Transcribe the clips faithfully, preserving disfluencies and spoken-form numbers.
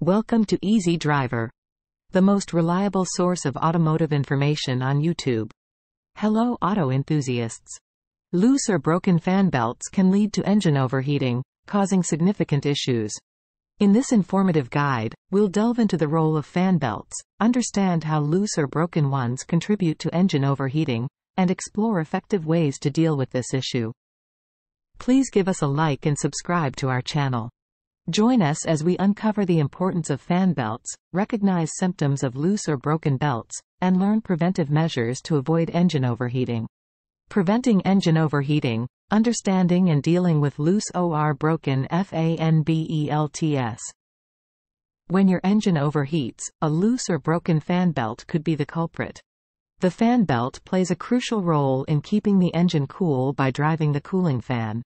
Welcome to Easy Driver, the most reliable source of automotive information on YouTube. Hello auto enthusiasts. Loose or broken fan belts can lead to engine overheating, causing significant issues. In this informative guide, we'll delve into the role of fan belts, understand how loose or broken ones contribute to engine overheating, and explore effective ways to deal with this issue. Please give us a like and subscribe to our channel. Join us as we uncover the importance of fan belts, recognize symptoms of loose or broken belts, and learn preventive measures to avoid engine overheating. Preventing engine overheating, understanding and dealing with loose or broken fan belts. When your engine overheats, a loose or broken fan belt could be the culprit. The fan belt plays a crucial role in keeping the engine cool by driving the cooling fan.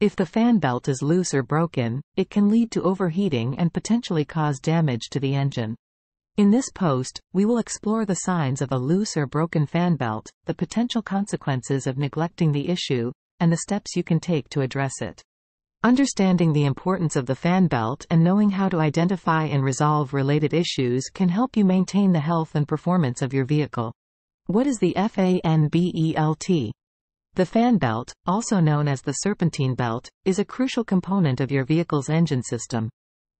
If the fan belt is loose or broken, it can lead to overheating and potentially cause damage to the engine. In this post, we will explore the signs of a loose or broken fan belt, the potential consequences of neglecting the issue, and the steps you can take to address it. Understanding the importance of the fan belt and knowing how to identify and resolve related issues can help you maintain the health and performance of your vehicle. What is the fan belt? The fan belt, also known as the serpentine belt, is a crucial component of your vehicle's engine system.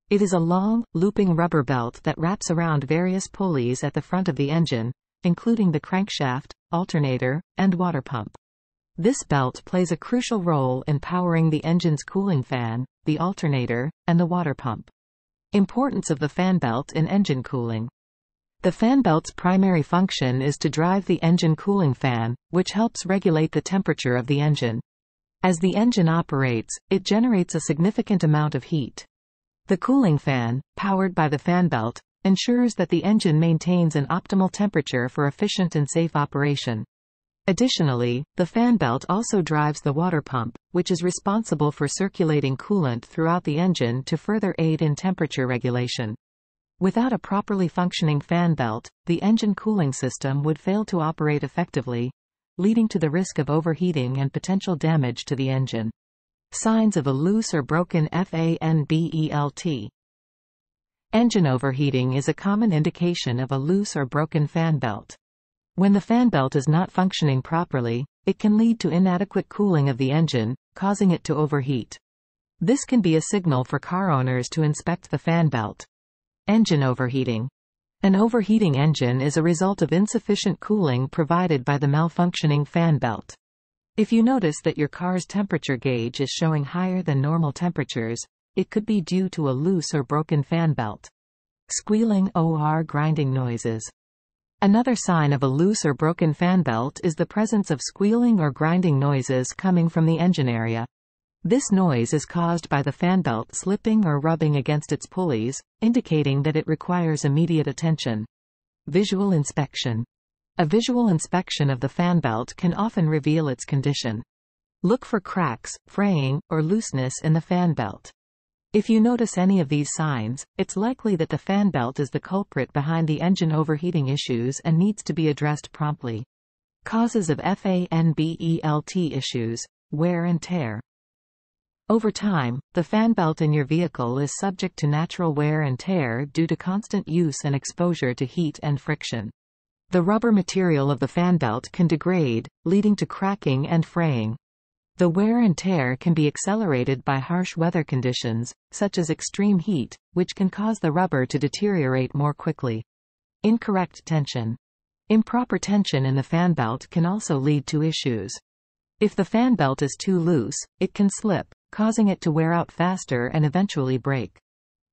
It is a long, looping rubber belt that wraps around various pulleys at the front of the engine, including the crankshaft, alternator, and water pump. This belt plays a crucial role in powering the engine's cooling fan, the alternator, and the water pump. Importance of the fan belt in engine cooling. The fan belt's primary function is to drive the engine cooling fan, which helps regulate the temperature of the engine. As the engine operates, it generates a significant amount of heat. The cooling fan, powered by the fan belt, ensures that the engine maintains an optimal temperature for efficient and safe operation. Additionally, the fan belt also drives the water pump, which is responsible for circulating coolant throughout the engine to further aid in temperature regulation. Without a properly functioning fan belt, the engine cooling system would fail to operate effectively, leading to the risk of overheating and potential damage to the engine. Signs of a loose or broken fan belt. Engine overheating is a common indication of a loose or broken fan belt. When the fan belt is not functioning properly, it can lead to inadequate cooling of the engine, causing it to overheat. This can be a signal for car owners to inspect the fan belt. Engine overheating. An overheating engine is a result of insufficient cooling provided by the malfunctioning fan belt. If you notice that your car's temperature gauge is showing higher than normal temperatures, it could be due to a loose or broken fan belt. Squealing or grinding noises. Another sign of a loose or broken fan belt is the presence of squealing or grinding noises coming from the engine area. This noise is caused by the fan belt slipping or rubbing against its pulleys, indicating that it requires immediate attention. Visual inspection. A visual inspection of the fan belt can often reveal its condition. Look for cracks, fraying, or looseness in the fan belt. If you notice any of these signs, it's likely that the fan belt is the culprit behind the engine overheating issues and needs to be addressed promptly. Causes of fan belt issues. Wear and tear. Over time, the fan belt in your vehicle is subject to natural wear and tear due to constant use and exposure to heat and friction. The rubber material of the fan belt can degrade, leading to cracking and fraying. The wear and tear can be accelerated by harsh weather conditions, such as extreme heat, which can cause the rubber to deteriorate more quickly. Incorrect tension. Improper tension in the fan belt can also lead to issues. If the fan belt is too loose, it can slip, causing it to wear out faster and eventually break.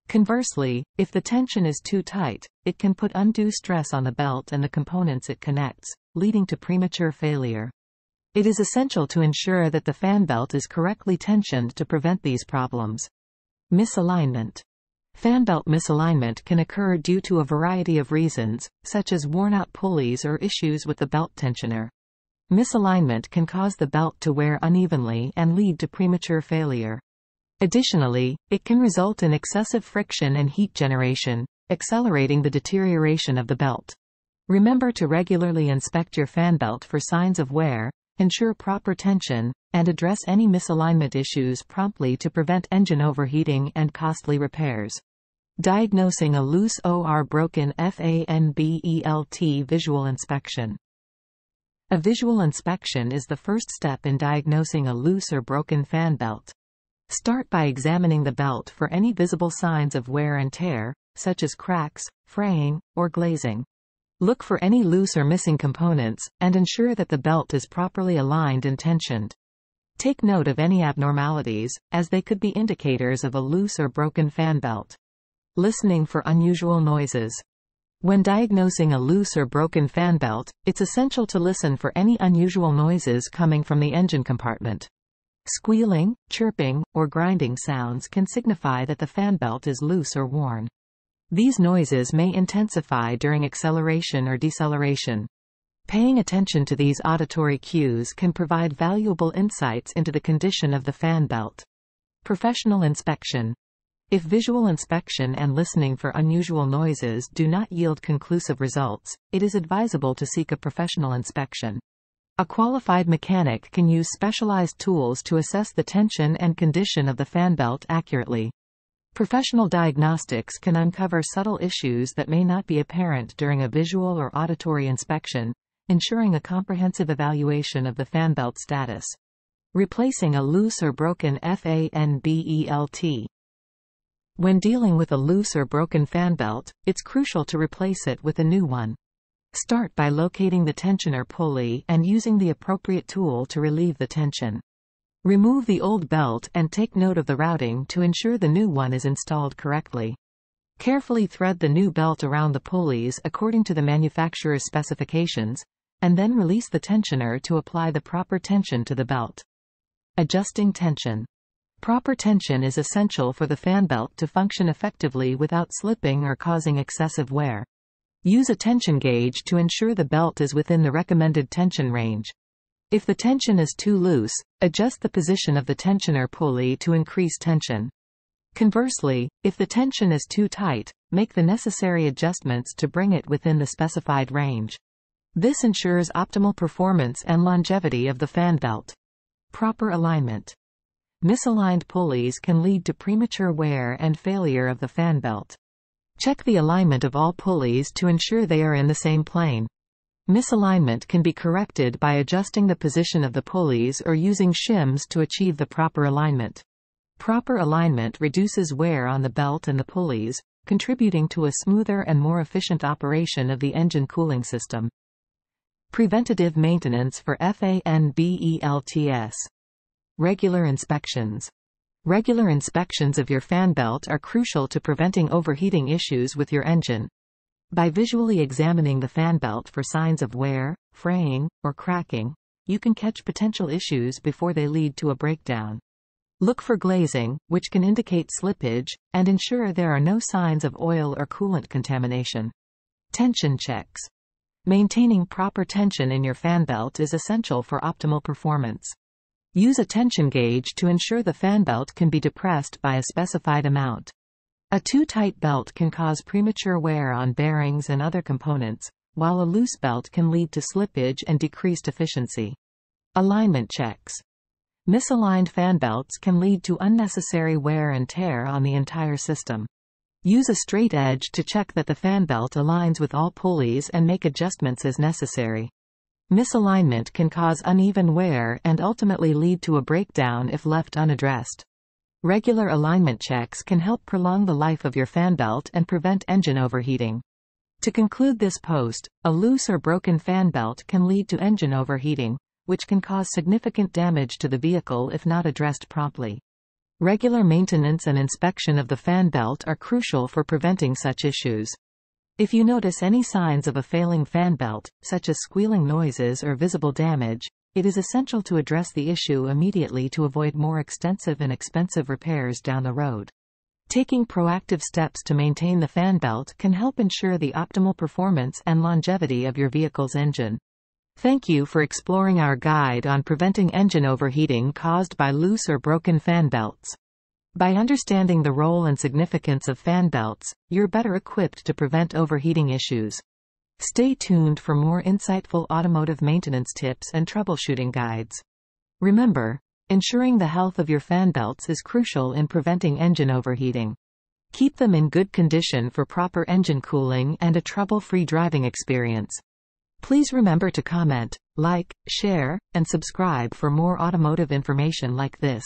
Conversely, if the tension is too tight, it can put undue stress on the belt and the components it connects, leading to premature failure. It is essential to ensure that the fan belt is correctly tensioned to prevent these problems. Misalignment. Fan belt misalignment can occur due to a variety of reasons, such as worn-out pulleys or issues with the belt tensioner. Misalignment can cause the belt to wear unevenly and lead to premature failure. Additionally, it can result in excessive friction and heat generation, accelerating the deterioration of the belt. Remember to regularly inspect your fan belt for signs of wear, ensure proper tension, and address any misalignment issues promptly to prevent engine overheating and costly repairs. Diagnosing a loose or broken FANBELT visual inspection. A visual inspection is the first step in diagnosing a loose or broken fan belt. Start by examining the belt for any visible signs of wear and tear, such as cracks, fraying, or glazing. Look for any loose or missing components, and ensure that the belt is properly aligned and tensioned. Take note of any abnormalities, as they could be indicators of a loose or broken fan belt. Listening for unusual noises. When diagnosing a loose or broken fan belt, it's essential to listen for any unusual noises coming from the engine compartment. Squealing, chirping, or grinding sounds can signify that the fan belt is loose or worn. These noises may intensify during acceleration or deceleration. Paying attention to these auditory cues can provide valuable insights into the condition of the fan belt. Professional inspection. If visual inspection and listening for unusual noises do not yield conclusive results, it is advisable to seek a professional inspection. A qualified mechanic can use specialized tools to assess the tension and condition of the fan belt accurately. Professional diagnostics can uncover subtle issues that may not be apparent during a visual or auditory inspection, ensuring a comprehensive evaluation of the fan belt status. Replacing a loose or broken FANBELT. When dealing with a loose or broken fan belt, it's crucial to replace it with a new one. Start by locating the tensioner pulley and using the appropriate tool to relieve the tension. Remove the old belt and take note of the routing to ensure the new one is installed correctly. Carefully thread the new belt around the pulleys according to the manufacturer's specifications, and then release the tensioner to apply the proper tension to the belt. Adjusting tension. Proper tension is essential for the fan belt to function effectively without slipping or causing excessive wear. Use a tension gauge to ensure the belt is within the recommended tension range. If the tension is too loose, adjust the position of the tensioner pulley to increase tension. Conversely, if the tension is too tight, make the necessary adjustments to bring it within the specified range. This ensures optimal performance and longevity of the fan belt. Proper alignment. Misaligned pulleys can lead to premature wear and failure of the fan belt. Check the alignment of all pulleys to ensure they are in the same plane. Misalignment can be corrected by adjusting the position of the pulleys or using shims to achieve the proper alignment. Proper alignment reduces wear on the belt and the pulleys, contributing to a smoother and more efficient operation of the engine cooling system. Preventative maintenance for FANBELTs. Regular inspections. Regular inspections of your fan belt are crucial to preventing overheating issues with your engine. By visually examining the fan belt for signs of wear, fraying, or cracking, you can catch potential issues before they lead to a breakdown. Look for glazing, which can indicate slippage, and ensure there are no signs of oil or coolant contamination. Tension checks. Maintaining proper tension in your fan belt is essential for optimal performance. Use a tension gauge to ensure the fan belt can be depressed by a specified amount. A too tight belt can cause premature wear on bearings and other components, while a loose belt can lead to slippage and decreased efficiency. Alignment checks. Misaligned fan belts can lead to unnecessary wear and tear on the entire system. Use a straight edge to check that the fan belt aligns with all pulleys and make adjustments as necessary. Misalignment can cause uneven wear and ultimately lead to a breakdown if left unaddressed. Regular alignment checks can help prolong the life of your fan belt and prevent engine overheating. To conclude this post, a loose or broken fan belt can lead to engine overheating, which can cause significant damage to the vehicle if not addressed promptly. Regular maintenance and inspection of the fan belt are crucial for preventing such issues. If you notice any signs of a failing fan belt, such as squealing noises or visible damage, it is essential to address the issue immediately to avoid more extensive and expensive repairs down the road. Taking proactive steps to maintain the fan belt can help ensure the optimal performance and longevity of your vehicle's engine. Thank you for exploring our guide on preventing engine overheating caused by loose or broken fan belts. By understanding the role and significance of fan belts, you're better equipped to prevent overheating issues. Stay tuned for more insightful automotive maintenance tips and troubleshooting guides. Remember, ensuring the health of your fan belts is crucial in preventing engine overheating. Keep them in good condition for proper engine cooling and a trouble-free driving experience. Please remember to comment, like, share, and subscribe for more automotive information like this.